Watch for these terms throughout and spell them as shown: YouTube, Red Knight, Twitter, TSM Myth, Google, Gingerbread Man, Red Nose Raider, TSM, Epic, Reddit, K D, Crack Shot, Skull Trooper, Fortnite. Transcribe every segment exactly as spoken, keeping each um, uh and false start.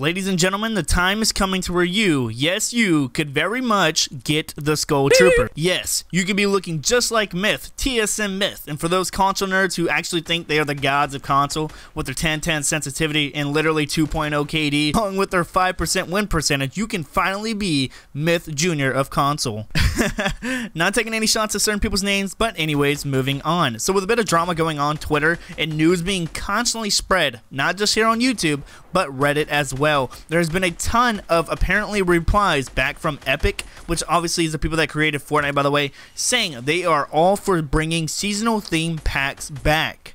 Ladies and gentlemen, the time is coming to where you, yes you, could very much get the Skull Trooper. Yes, you could be looking just like Myth, T S M Myth. And for those console nerds who actually think they are the gods of console with their ten ten sensitivity and literally two point oh K D, along with their five percent win percentage, you can finally be Myth Junior of console. Not taking any shots at certain people's names, but anyways, moving on. So with a bit of drama going on Twitter and news being constantly spread, not just here on YouTube, but Reddit as well. There's been a ton of apparently replies back from Epic, which obviously is the people that created Fortnite, by the way, saying they are all for bringing seasonal theme packs back.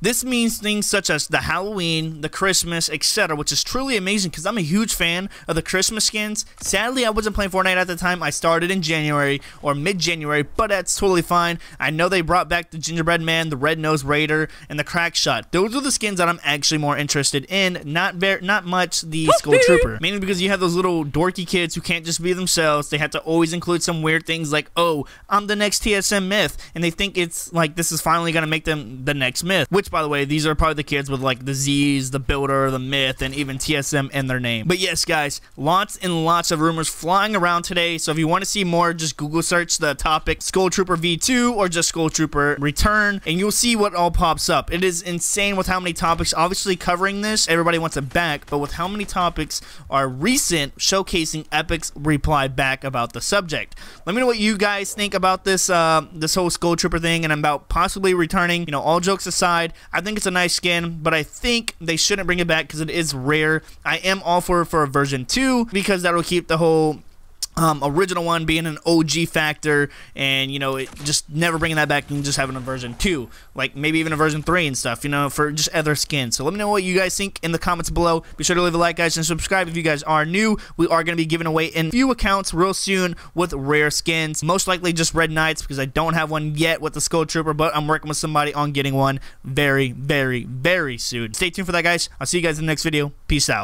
This means things such as the Halloween, the Christmas, et cetera, which is truly amazing because I'm a huge fan of the Christmas skins. Sadly, I wasn't playing Fortnite at the time. I started in January or mid-January, but that's totally fine. I know they brought back the Gingerbread Man, the Red Nose Raider, and the Crack Shot. Those are the skins that I'm actually more interested in, not very, not much the Skull Trooper. Mainly because you have those little dorky kids who can't just be themselves. They have to always include some weird things like, oh, I'm the next T S M Myth, and they think it's like this is finally going to make them the next Myth, which, by the way, these are probably the kids with like the Z's, the Builder, the Myth, and even T S M in their name. But yes, guys, lots and lots of rumors flying around today. So if you want to see more, just Google search the topic Skull Trooper V two or just Skull Trooper Return, and you'll see what all pops up. It is insane with how many topics, obviously covering this, everybody wants it back, but with how many topics are recent, showcasing Epic's reply back about the subject. Let me know what you guys think about this, uh, this whole Skull Trooper thing, and about possibly returning. You know, all jokes aside, I think it's a nice skin, but I think they shouldn't bring it back because it is rare. I am all for for a version two because that will keep the whole um, original one being an O G factor, and you know, it just never bringing that back and just having a version two, like maybe even a version three and stuff, you know, for just other skins. So let me know what you guys think in the comments below. Be sure to leave a like, guys, and subscribe if you guys are new. We are going to be giving away in few accounts real soon with rare skins, most likely just Red Knights because I don't have one yet with the Skull Trooper, but I'm working with somebody on getting one very, very, very soon. Stay tuned for that, guys. I'll see you guys in the next video. Peace out.